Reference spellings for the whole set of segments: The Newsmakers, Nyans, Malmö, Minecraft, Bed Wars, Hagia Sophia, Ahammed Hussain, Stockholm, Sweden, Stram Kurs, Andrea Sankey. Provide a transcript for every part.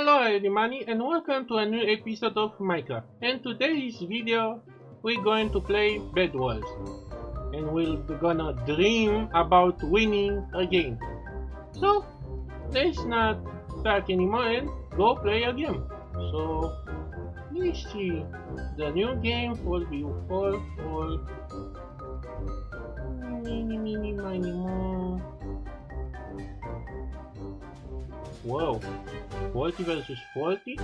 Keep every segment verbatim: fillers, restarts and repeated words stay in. Hello everybody and welcome to a new episode of Minecraft. And today's video we're going to play Bed Wars. And we're gonna dream about winning a game. So let's not talk anymore and go play a game. So let's see the new game for you all for mini mini mini more. Whoa, forty versus forty?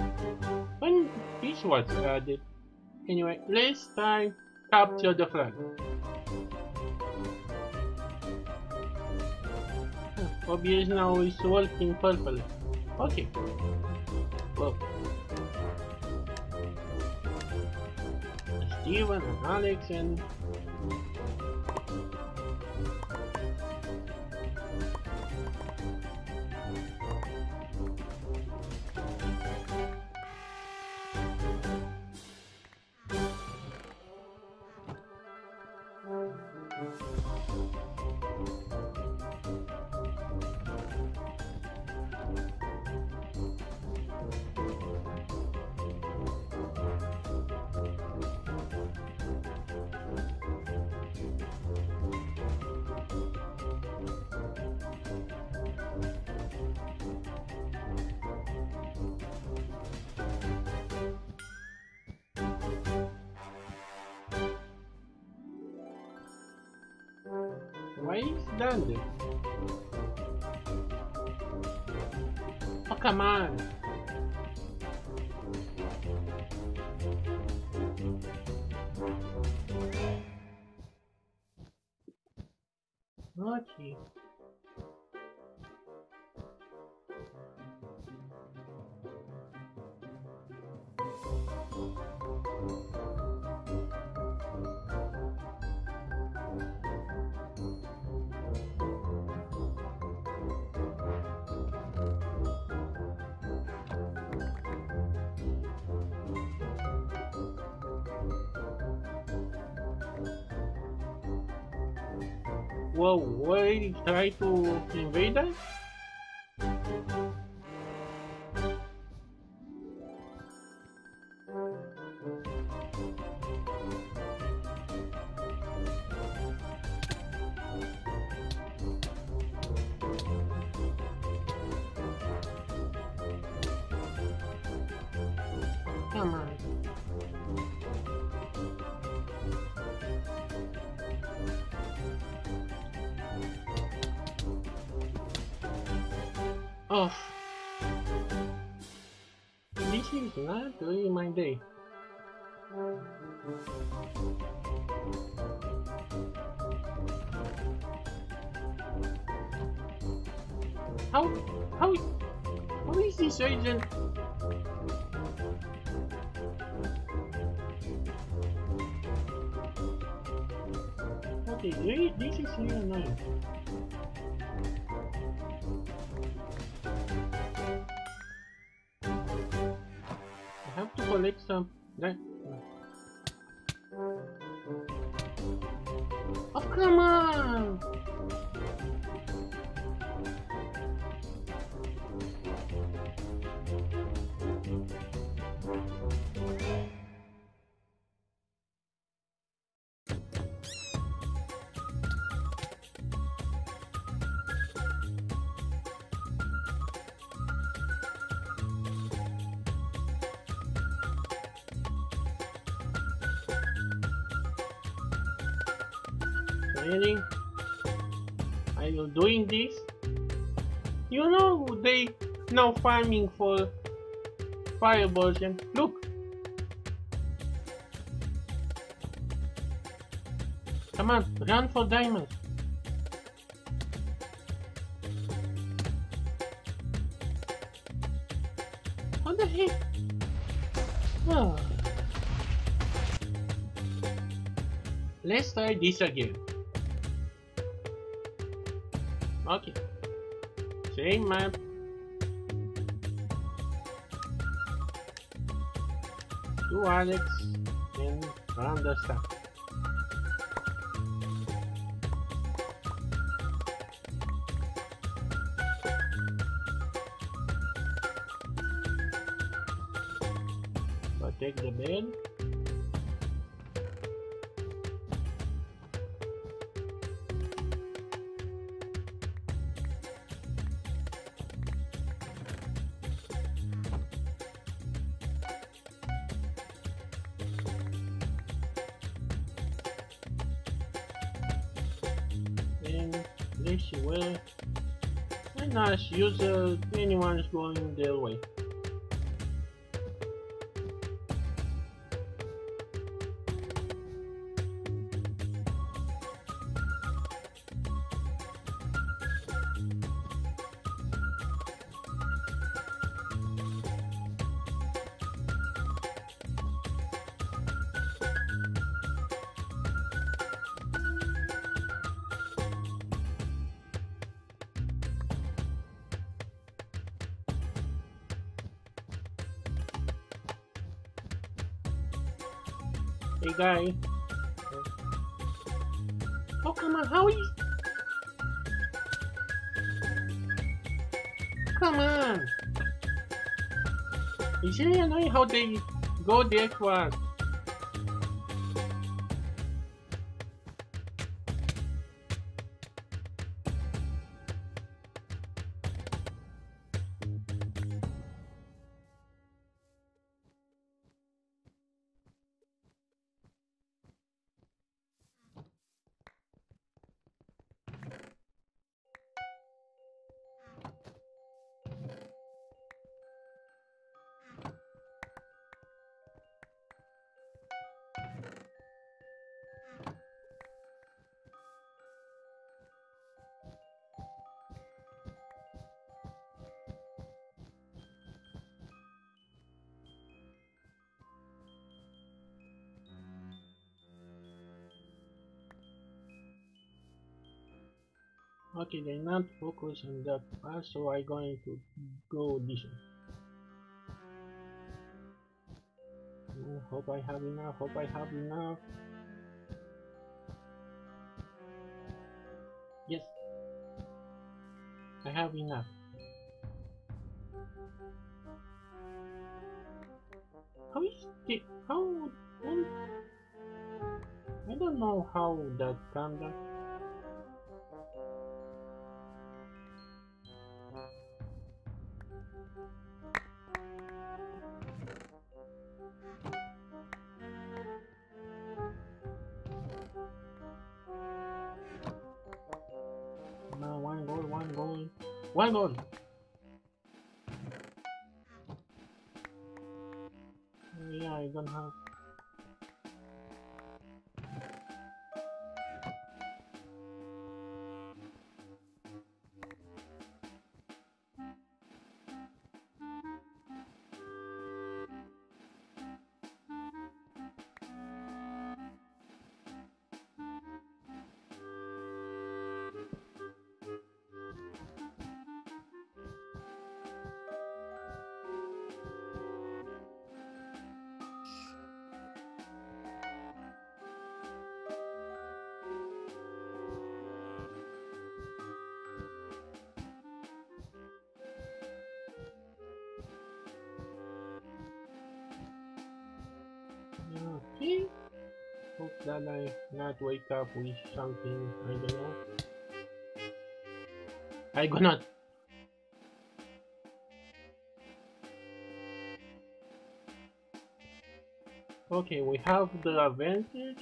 When this was added. Anyway, let's try capture the flag. Oh, obviously now it's working purple. Okay. Whoa. Steven and Alex and... Why is it done there? Oh, come on! Okay. Whoa, why try to invade us? Come on. Oh, this is not really my day. How, how, how is this agent? Okay, this is really annoying. Collect some. That. Oh, come on! Really? Are you doing this? You know they now farming for fireballs and look. Come on, run for diamonds. What the heck? Oh. Let's try this again. Okay, same map. To Alex and round the stack. take them in. Way and nice user anyone is going their way. Hey guy. Oh come on, Howie! Come on! It's really annoying how they go there fast. Okay, they're not focused on that path, so I'm going to go this way. Hope I have enough, hope I have enough. Yes, I have enough. How is it? How? I don't know how that comes up. One goal. Yeah, I don't have. Okay, hope that I not wake up with something, I don't know. I go not. Okay, we have the advantage.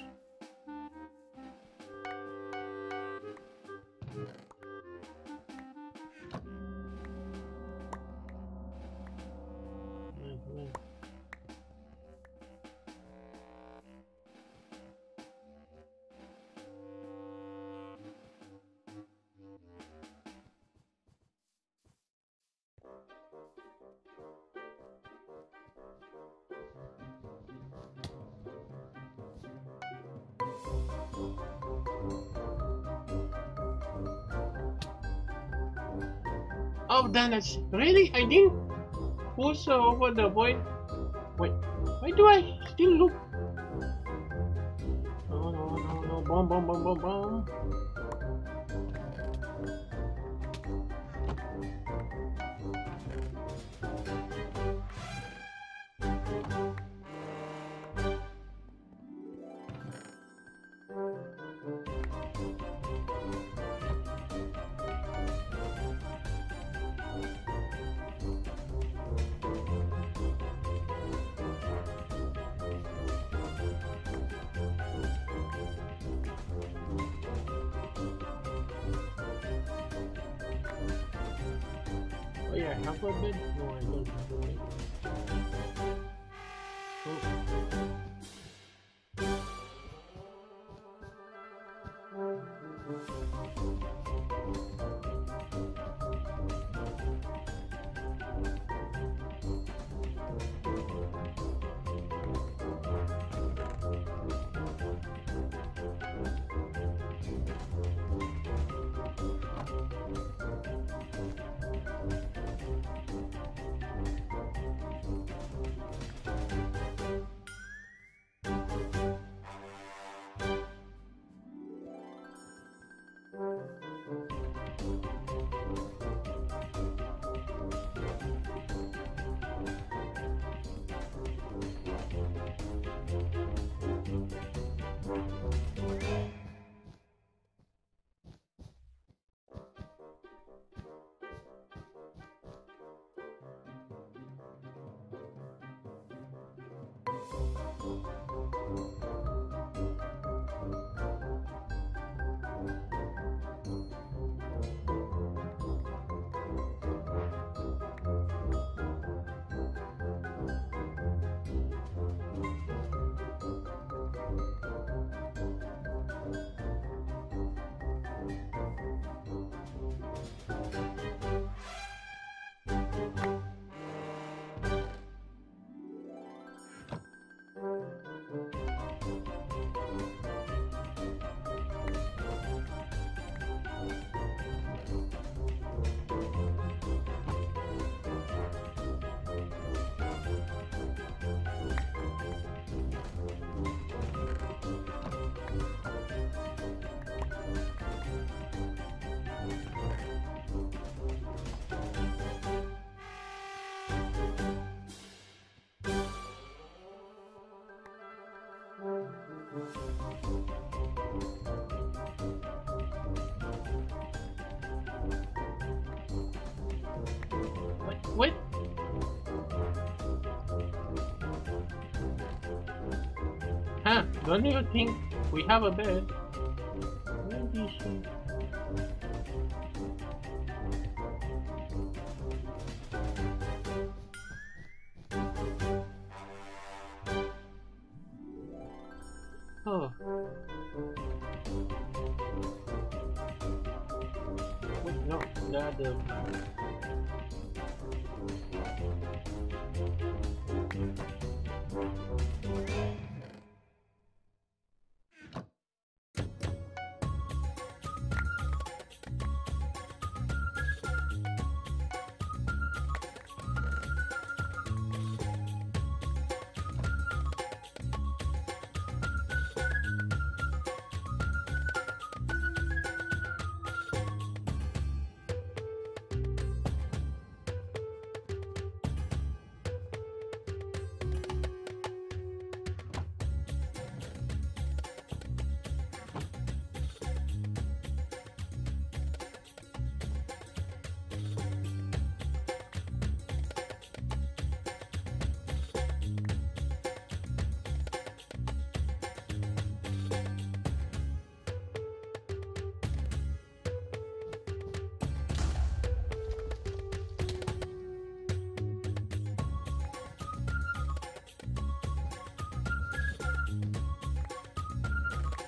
Oh, Dennis, really? I didn't push over the void. Wait, why do I still look? No, no, no, no, bomb, bomb, bomb, bomb, bomb. yeah, half a bit. No, I don't do it. What? Huh, don't you think we have a bed? Maybe she... Oh. Wait, no, not the...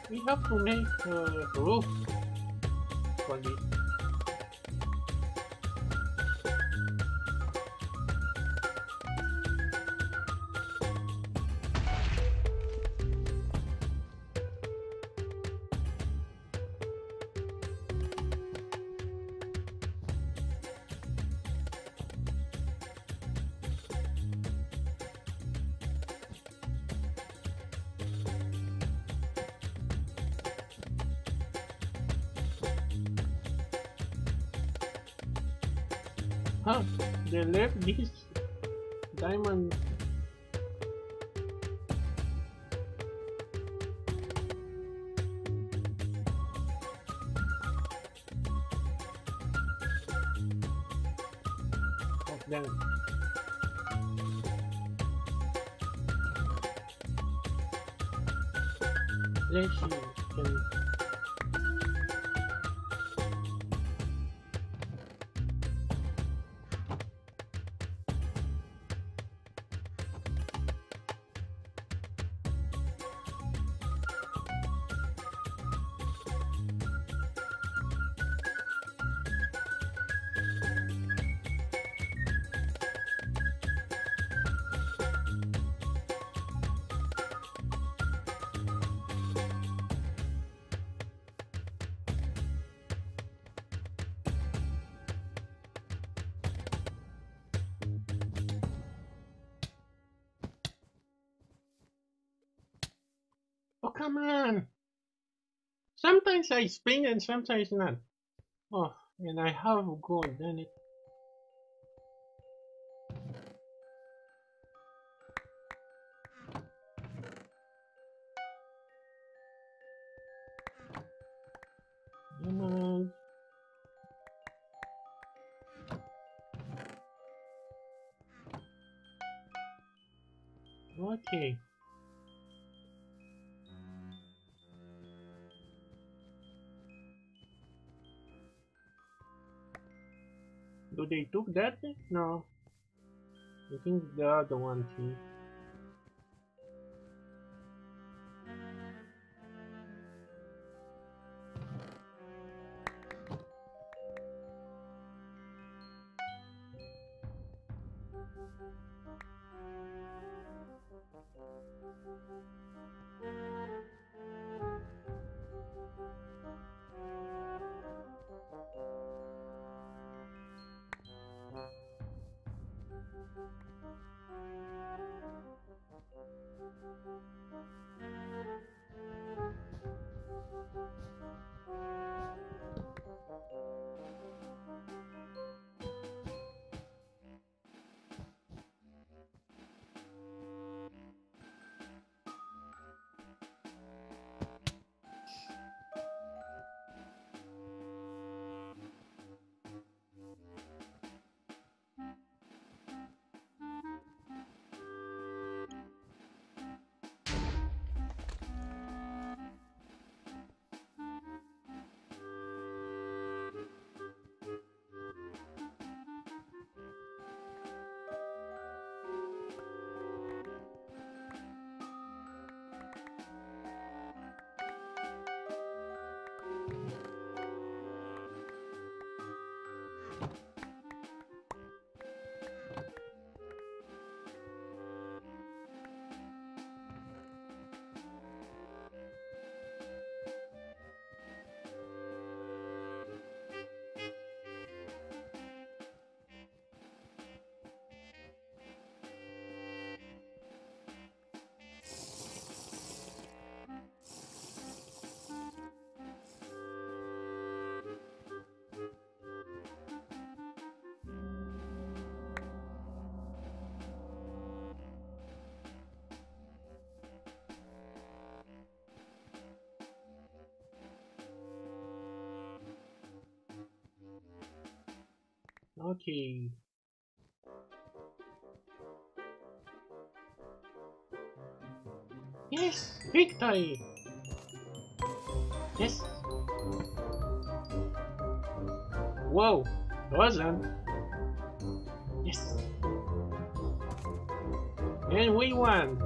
We have to make a roof for this. Huh, they left this diamond. Oh, damn it. Let's see, can come on. Sometimes I spin and sometimes not. Oh, and I have gold, then it. Come on. Okay. Do they took that? No. I think the other one too. Okay. Yes, victory. Yes. Whoa, wasn't. Yes. And we won.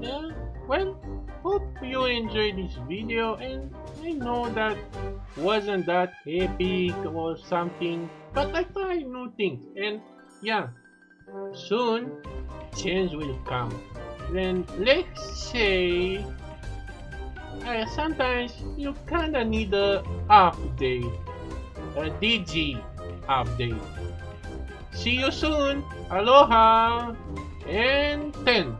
Yeah. Well. Hope you enjoyed this video, and I know that wasn't that epic or something, but I tried new things, and yeah, soon change will come. Then let's say uh, sometimes you kinda need a update, a D G update. See you soon, aloha, and ten.